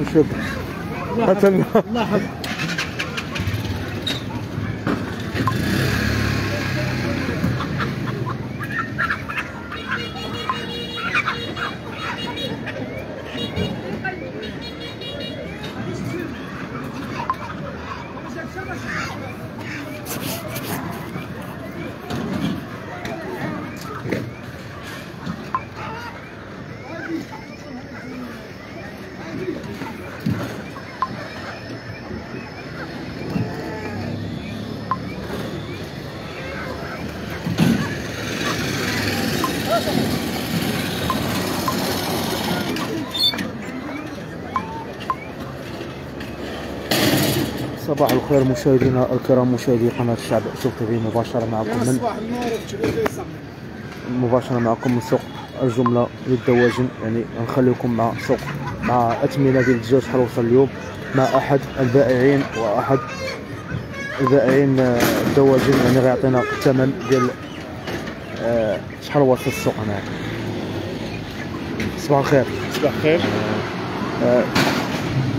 وشوف قتلنا لاحظ صباح الخير مشاهدينا الكرام، مشاهدي قناة الشعب شوف تيفي مباشرة معكم من سوق الجملة للدواجن. يعني نخليكم مع سوق أثمنة ديال الدجاج شحال وصل اليوم مع أحد البائعين وأحد بائعين الدواجن، يعني غيعطينا الثمن ديال شحال وصل السوق هنايا. صباح الخير. صباح الخير.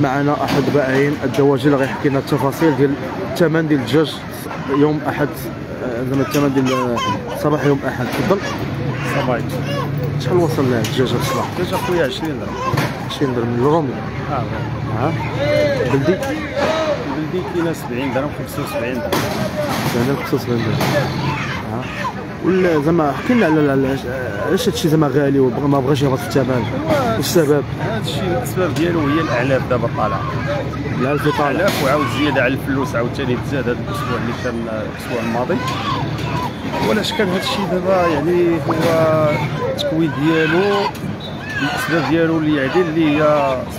معنا احد بائعين الدواجن اللي غيحكي لنا التفاصيل ديال الثمن ديال الدجاج يوم احد، زعما الثمن ديال صباح يوم احد. تفضل. السلام عليكم. شحال وصل الدجاج هاد الصباح؟ الدجاج اخويا 20 درهم. 20 درهم الرومي؟ اه. بلدي كاينه 70 درهم 75 درهم. 75 درهم. ولا زعما احكي لنا على علاش هادشي زعما غالي وما بغاش يهبط في الثمن، واش السبب؟ هادشي الاسباب ديالو هي الاعلاف دابا طالعه، الاعلاف طالعه، الاعلاف وعاود زياده على الفلوس عاوتاني تزاد هاد الاسبوع اللي كان الاسبوع الماضي، وعلاش كان هادشي دابا يعني هو التكوين ديالو الاسباب ديالو اللي يعني اللي هي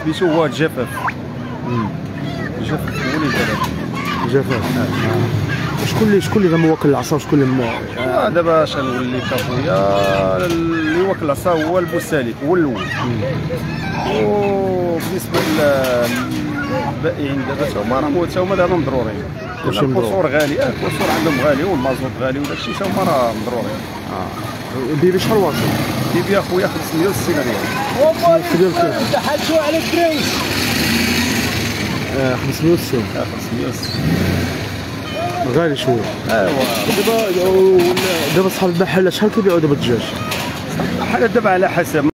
سميتو هو الجفاف. الجفاف هو اللي دابا شكون اللي زعما واكل العصا وشكون اللي دابا اش غنولي كافويا اللي واكل العصا هو المستهلك هو الاول. وبالنسبه للبائعين دابا تا هما دابا مضرورين، القصور غالي، القصور عندهم غالي والمازوت غالي وداكشي تا هما راه مضرورين. البيبي شحال واصل؟ البيبي اخويا 560 ريال. 560 على الدراري 560 560 غالي شويه. ايوا دابا صحاب المحل شحال كيبيعوا دابا الدجاج؟ الحالة دابا على حسب